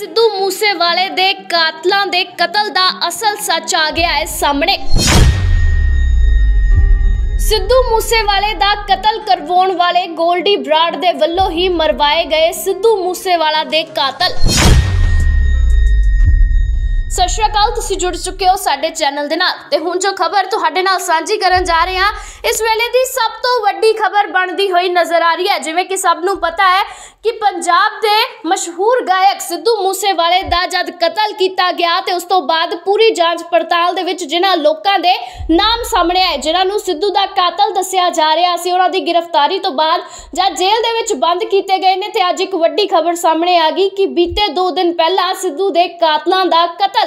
सिद्धू मूसेवाले दे कातलां दे कतल दा असल सच आ गया है सामने। सिद्धू मूसेवाले दा कतल करवाउण वाले गोल्डी ब्रार दे वल्लों ही मरवाए गए सिद्धू मूसेवाला दे कातल। सत श्री अकाल, तुसीं जुड़ चुके हो साडे चैनल दे नाल ते हुण जो खबर तुहाडे नाल सांझी करन जा रहे हां, इस वेले दी सब तो वड्डी खबर बनदी होई नज़र आ रही है। जिवें कि सब नूं पता है कि पंजाब दे मशहूर गायक सिद्धू मूसेवाले दा जद कतल किया गया तो उस तो बाद पूरी जांच पड़ताल दे विच जिन्हां लोकां दे नाम सामने आए जिन्हां नूं सिद्धू दा कातल दस्सिया जा रहा सी, उन्हां दी गिरफ्तारी तो बाद जां जेल दे विच बंद कीते गए ने। ते अज एक वड्डी खबर सामने आ गई कि बीते 2 दिन पहला सिद्धू दे कातलां दा कतल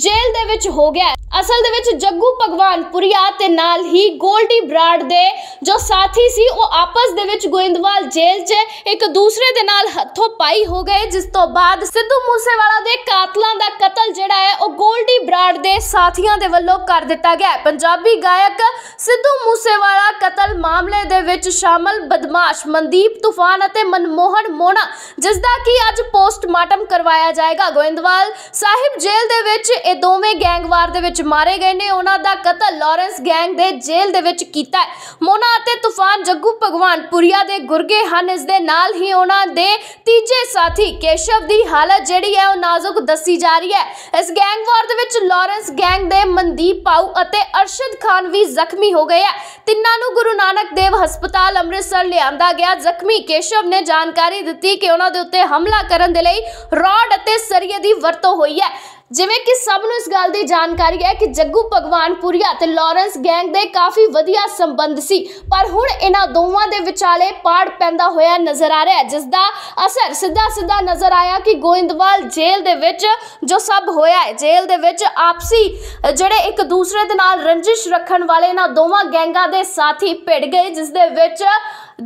जेल दे विच हो गया। असल दे विच जग्गू भगवानपुरिया ते नाल ही गोल्डी ब्रार दे जो साथी सी ओह आपस दे विच गोइंदवाल जेल च एक दूसरे दे नाल हथों पाई हो गए, जिस तो बाद सिद्धू मूसेवाला दे कातलां दा कतल जिहड़ा है ओह गोल्डी ब्रार दे साथियां दे वल्लों कर दित्ता गया। पंजाबी गायक सिद्धू मूसेवाला कतल मामले दे विच शामिल बदमाश मनदीप तूफान अते मनमोहन मोहना, जिसदा कि अज पोस्टमार्टम करवाया जाएगा। गोइंदवाल साहिब जेल दे विच इह दोवें गैंगवार दे विच मारे गए ने। उन्हां दा कतल लॉरेंस गैंग दे जेल दे विच कीता है। मोहना ते तूफान जग्गू भगवानपुरिया दे गुरगे हन। इस दे नाल ही उन्हां दे तीजे साथी केशव दी हालत जिहड़ी है ओह नाजुक दस्सी जा रही है। इस गैंगवार दे विच लॉरेंस गैंग दे मनदीप पाऊ अते अरशद खान भी जख्मी हो गए हैं। तिन्नां नूं गुरु नानक देव हस्पताल अमृतसर लियांदा गया। जख्मी केशव ने जानकारी दित्ती कि उन्हां दे उत्ते हमला करन दे लई रॉड अते सरिये दी वरतों होई है। जिवें कि सब नूं इस गल दी जानकारी है कि जग्गू भगवानपुरिया ते लॉरेंस गैंग दे काफ़ी वधिया संबंध सी, पर हुण इन्हां दोवां दे विचाले पाड़ पैंदा होया नज़र आ रहा है, जिसदा असर सीधा सीधा नज़र आया कि गोइंदवाल जेल दे विच जो सब होया है। जेल दे विच आपसी जिहड़े एक दूसरे दे नाल रंजिश रखण वाले इन्हां दोवां गैंगां दे साथी भिड़ गए, जिस दे विच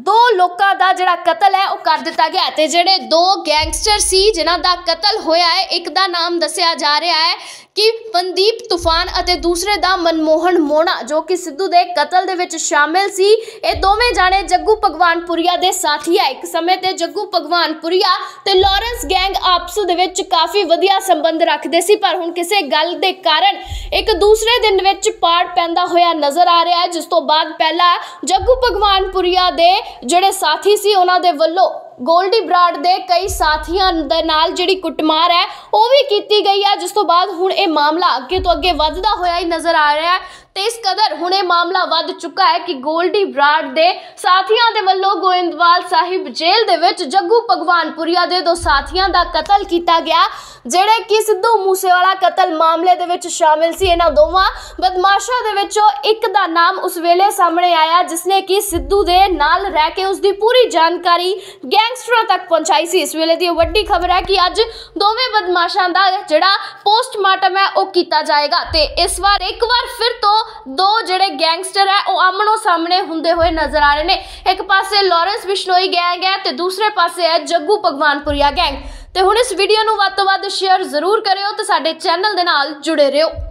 2 लोकां दा जिहड़ा कतल है ओह कर दित्ता गया। ते जिहड़े 2 गैंगस्टर सी जिन्हां दा कतल होया है, एक दा नाम दस्सिया जा रहा है कि पंदीप तूफान अते दूसरे दा मनमोहन मोहना, जो कि सिद्धू दे कतल दे विच शामिल सी। इह दोवें जाने जग्गू भगवानपुरिया दे साथी है। एक समय ते जग्गू भगवानपुरिया ते लॉरेंस गैंग आपस दे विच काफ़ी वधिया संबंध रखदे सी, पर हुण किसे गल दे कारण एक दूसरे दे विच पाड़ पैंदा होया नज़र आ रहा है, जिस तो बाद पहला जग्गू भगवानपुरिया दे जिहड़े साथी सी उन्हां दे वल्लों गोल्डी ब्रार दे कई साथियों दे नाल जिहड़ी कुटमार है वह भी कीती गई है, जिस तो बाद हुण यह मामला अगे तो अगे वधदा होया ही नज़र आ रहा है। तो इस कदर हुणे मामला वध चुका है कि गोल्डी ब्रार दे साथियों दे वल्लों गोइंदवाल साहिब जेल दे विच जग्गू भगवानपुरिया दे 2 साथियों दा कतल किया गया, जिहड़े कि सिद्धू मूसेवाला कतल मामले दे विच शामिल सी। इन्हां दोवां बदमाशां दे विचों एक दा नाम उस वेले सामने आया जिसने कि सिद्धू दे नाल रह के उसकी पूरी जानकारी गैंगस्टरां तक पहुंचाई सी। इस वेले दी वड्डी खबर है कि अज 2वें बदमाशां दा जिहड़ा पोस्टमार्टम है वह किया जाएगा। तो इस बार एक बार फिर तो 2 जिहड़े गैंगस्टर है वह आमणो सामने हुंदे होए नज़र आ रहे ने। एक पासे लॉरेंस बिश्नोई गैंग है तो दूसरे पासे है जग्गू भगवानपुरिया गैंग। तो हुण इस वीडियो नूं वध तो वध शेयर जरूर करियो ते साडे चैनल दे नाल जुड़े रहियो।